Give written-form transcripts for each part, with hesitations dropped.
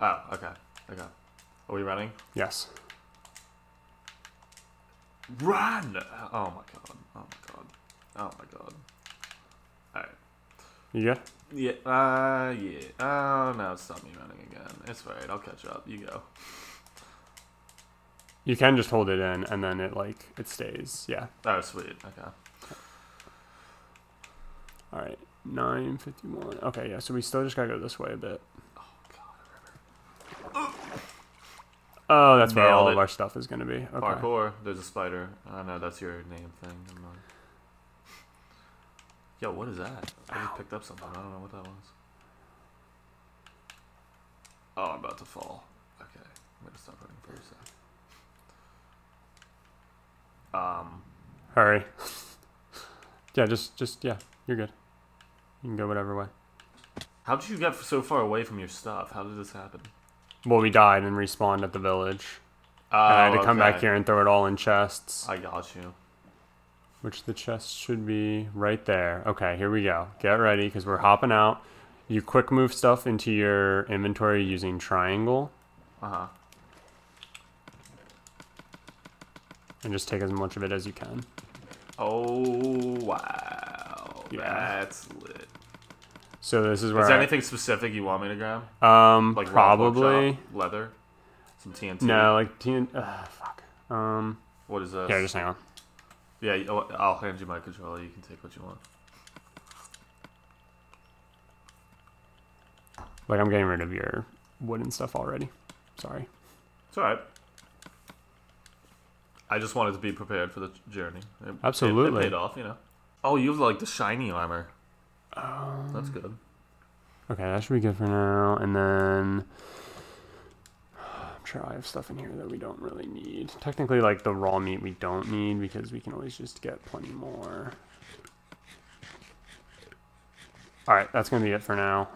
Oh, okay. Okay. Are we running? Yes. Run! Oh my god. Oh my god. Oh my god. Alright. You good? Yeah. Yeah. Oh no, it's not me running again. It's alright. I'll catch up. You go. You can just hold it in and then it like, it stays. Yeah. Oh, sweet. Okay. Alright. 9:51. Okay, yeah, so we still just gotta go this way a bit. Oh, that's where all of our stuff is going to be. Okay. Parkour. There's a spider. I know that's your name thing. I'm like... Yo, what is that? I just picked up something. I don't know what that was. Oh, I'm about to fall. Okay. I'm going to stop running for a sec. Hurry. Yeah, yeah. You're good. You can go whatever way. How did you get so far away from your stuff? How did this happen? Well, we died and respawned at the village. Oh, and I had to come back here and throw it all in chests. I got you. Which the chest should be right there. Okay, here we go. Get ready, because we're hopping out. You quick move stuff into your inventory using triangle. Uh-huh. And just take as much of it as you can. Oh, wow. Yeah. That's lit. So this is where. Is there anything specific you want me to grab? Like probably leather, some TNT. No, like TNT. Fuck. What is this? Yeah, just hang on. Yeah, I'll hand you my controller. You can take what you want. Like I'm getting rid of your wooden stuff already. Sorry. It's alright. I just wanted to be prepared for the journey. Absolutely. It paid off, you know. Oh, you have like the shiny armor. That's good. Okay, that should be good for now. And then I'm sure I have stuff in here that we don't really need. Technically, like the raw meat we don't need because we can always just get plenty more. Alright, that's going to be it for now.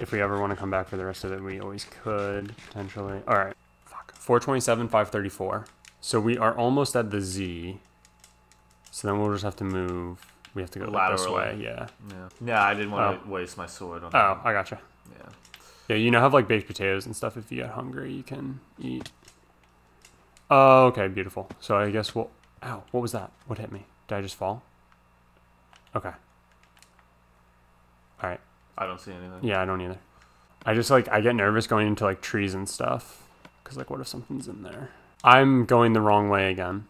If we ever want to come back for the rest of it, we always could, potentially. Alright, fuck. 427, 534. So we are almost at the Z. So then we'll just have to move... We have to go laterally. This way, yeah. Yeah, I didn't want to waste my sword on that. Oh, I gotcha. Yeah. Yeah, you know, have like baked potatoes and stuff. If you get hungry, you can eat. Oh, okay, beautiful. So I guess we'll... Ow, what was that? What hit me? Did I just fall? Okay. Alright. I don't see anything. Yeah, I don't either. I just like, I get nervous going into like trees and stuff. Because like, what if something's in there? I'm going the wrong way again.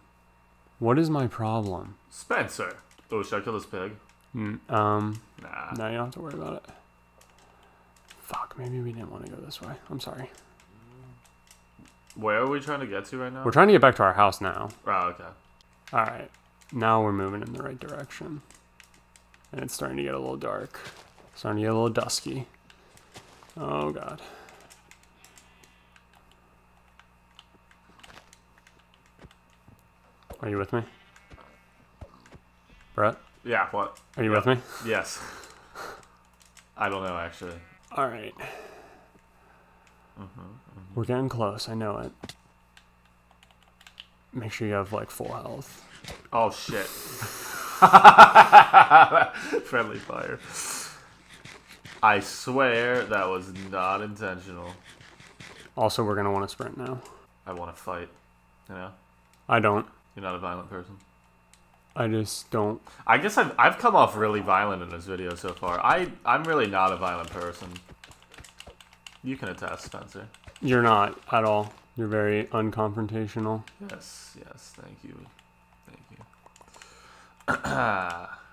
What is my problem? Spencer. Oh, should I kill this pig? Nah. No, you don't have to worry about it. Fuck, maybe we didn't want to go this way. I'm sorry. Where are we trying to get to right now? We're trying to get back to our house now. Oh, okay. Alright. Now we're moving in the right direction. And it's starting to get a little dark. It's starting to get a little dusky. Oh, God. Are you with me? Brett? Yeah, what? Are you with me? Yes. I don't know, actually. All right. We're getting close. I know it. Make sure you have, like, full health. Oh, shit. Friendly fire. I swear that was not intentional. Also, we're going to want to sprint now. I want to fight. You know? I don't. You're not a violent person. I just don't. I guess I've come off really violent in this video so far. I'm really not a violent person. You can attest, Spencer. You're not at all. You're very unconfrontational. Yes, yes. Thank you. Thank you.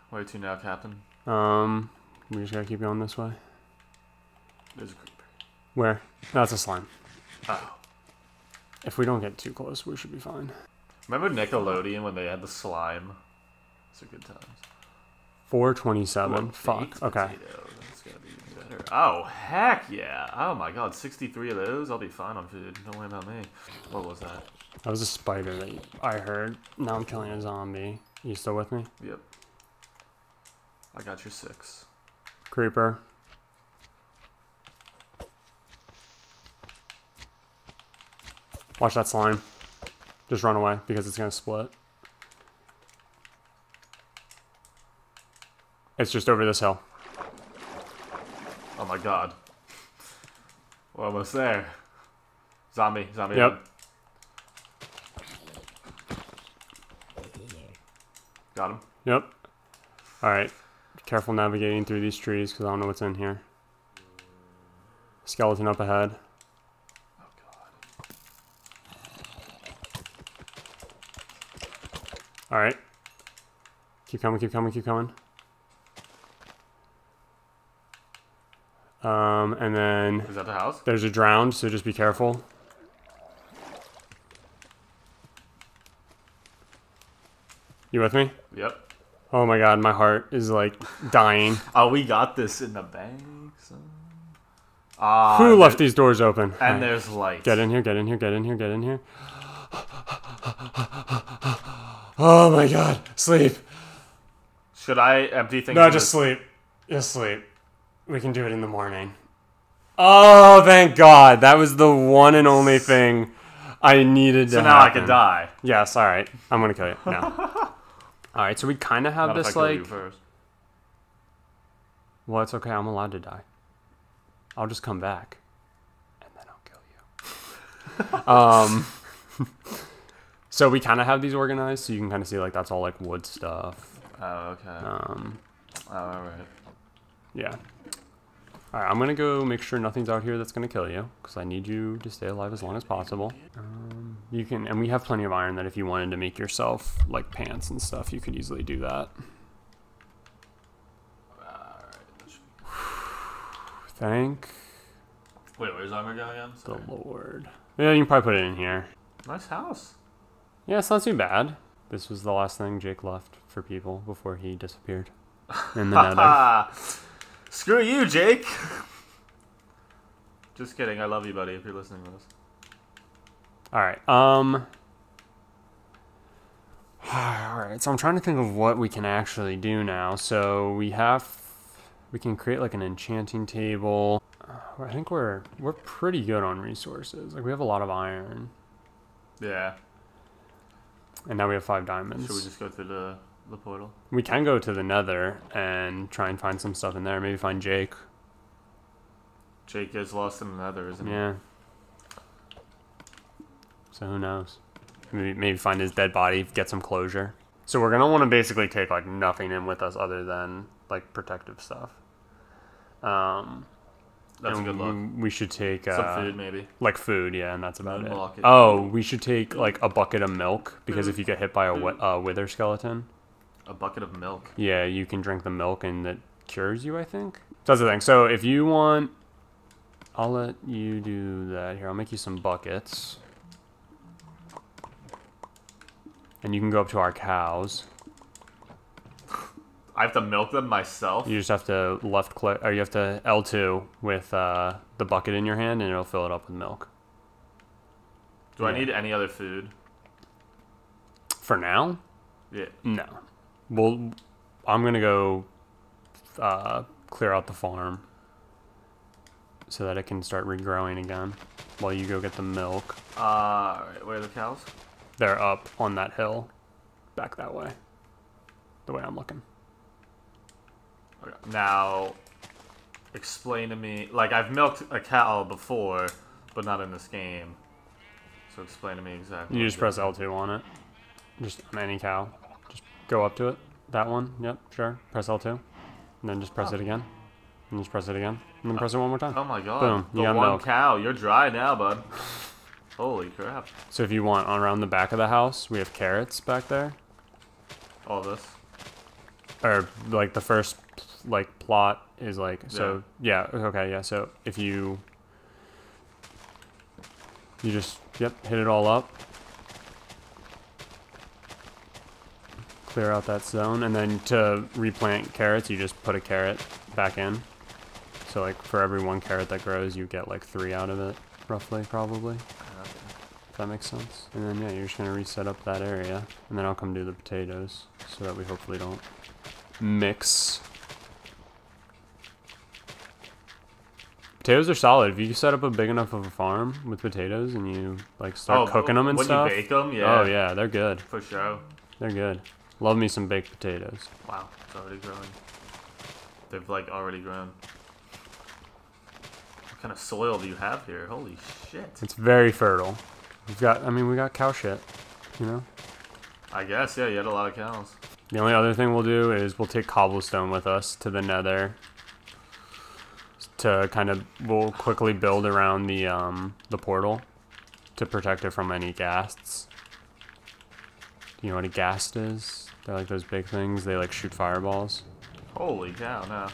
Where to now, Captain? We just gotta keep going this way. There's a creeper. Where? No, it's a slime. Oh. If we don't get too close, we should be fine. Remember Nickelodeon when they had the slime? Those are good times. 427. Fuck. Okay. That's gotta be even better. Oh, heck yeah. Oh my god. 63 of those? I'll be fine on food. Don't worry about me. What was that? That was a spider that I heard. Now I'm killing a zombie. You still with me? Yep. I got your 6. Creeper. Watch that slime. Just run away because it's going to split. It's just over this hill. Oh my god. We're almost there. Zombie, zombie. Yep. Got him. Yep. Alright. Be careful navigating through these trees because I don't know what's in here. Skeleton up ahead. Oh, God. Alright. Keep coming, keep coming, keep coming. And then... Is that the house? There's a drowned, so just be careful. You with me? Yep. Oh my god, my heart is like dying. Oh, we got this in the bank. So... Who left these doors open? And right. There's light. Get in here, get in here, get in here, get in here. Oh my god, sleep. Should I empty things? No, just sleep. Just sleep. We can do it in the morning. Oh, thank God. That was the one and only thing I needed to happen. So now I can die. Yes, all right. I'm going to kill you now. All right, so we kind of have this, like... Well, it's okay. I'm allowed to die. I'll just come back. And then I'll kill you. So we kind of have these organized, so you can kind of see, like, that's all, like, wood stuff. Oh, okay. Oh, all right. Yeah. Alright, I'm gonna go make sure nothing's out here that's gonna kill you, because I need you to stay alive as long as possible. You can, and we have plenty of iron that if you wanted to make yourself, like, pants and stuff, you could easily do that. Alright, thank... Wait, where's armor going again? Sorry. The Lord. Yeah, you can probably put it in here. Nice house. Yeah, it's not too bad. This was the last thing Jake left for people before he disappeared in the nether. Screw you, Jake! Just kidding, I love you, buddy, if you're listening to this. Alright, Alright, so I'm trying to think of what we can actually do now. So we have... We can create, like, an enchanting table. I think we're pretty good on resources. Like, we have a lot of iron. Yeah. And now we have 5 diamonds. Should we just go through the... The portal. We can go to the nether and try and find some stuff in there. Maybe find Jake. Jake is lost in the nether, isn't he? Yeah. So who knows? Maybe find his dead body, get some closure. So we're going to want to basically take, like, nothing in with us other than, like, protective stuff. That's a good look. We should take... some food, maybe. Like food, yeah, and that's about it. Oh, we should take, like, a bucket of milk, because if you get hit by a wither skeleton... A bucket of milk. Yeah, you can drink the milk and that cures you, I think. That's the thing. So if you want... I'll let you do that. Here, I'll make you some buckets. And you can go up to our cows. I have to milk them myself? You just have to left click... Or you have to L2 with the bucket in your hand and it'll fill it up with milk. Do I need any other food? For now? Yeah. No. Well, I'm going to go clear out the farm so that it can start regrowing again while you go get the milk. Where are the cows? They're up on that hill back that way, the way I'm looking. Okay. Now, explain to me, like, I've milked a cow before, but not in this game. So explain to me exactly. You just press L2 on it, just on any cow. Go up to it. That one. Yep, sure. Press L2. And then just press it again. And just press it again. And then press it one more time. Oh my god. Boom. The one cow. You're dry now, bud. Holy crap. So if you want, around the back of the house, we have carrots back there. All this. Or, like, the first, like, plot is, like, so, yeah, okay, yeah, so if you, you just, yep, hit it all up. Clear out that zone, and then to replant carrots, you just put a carrot back in. So, like, for every 1 carrot that grows, you get, like, 3 out of it, roughly, probably. Okay. If that makes sense. And then, yeah, you're just going to reset up that area, and then I'll come do the potatoes, so that we hopefully don't mix. Potatoes are solid. If you set up a big enough of a farm with potatoes, and you, like, start cooking them and stuff. When you bake them, yeah. Oh, yeah, they're good. For sure. They're good. Love me some baked potatoes. Wow, it's already growing. They've, like, already grown. kind of soil do you have here? Holy shit. It's very fertile. We've got, I mean, we got cow shit, you know? I guess, yeah, you had a lot of cows. The only other thing we'll do is we'll take cobblestone with us to the nether. To kind of, we'll quickly build around the portal to protect it from any ghasts. Do you know what a ghast is? They're like those big things. They like shoot fireballs. Holy cow, no.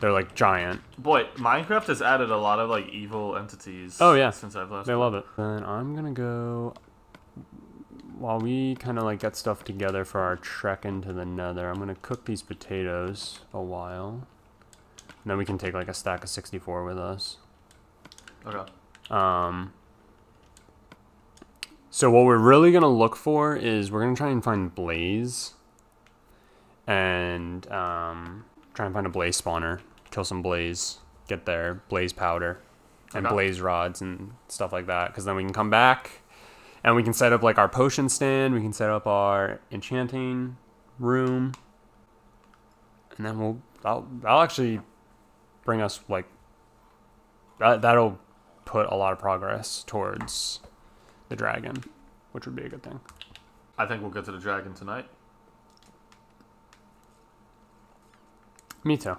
They're like giant. Boy, Minecraft has added a lot of like evil entities. Oh yeah, since I've left. They love it. Then I'm gonna go. While we kind of like get stuff together for our trek into the nether, I'm gonna cook these potatoes a while. And then we can take like a stack of 64 with us. Okay. So what we're really gonna look for is we're gonna try and find blaze. And try and find a blaze spawner, kill some blaze, get their blaze powder and blaze rods and stuff like that, because then we can come back and we can set up like our potion stand, we can set up our enchanting room, and then we'll that'll actually bring us like that'll put a lot of progress towards the dragon, which would be a good thing. I think we'll get to the dragon tonight. Me too.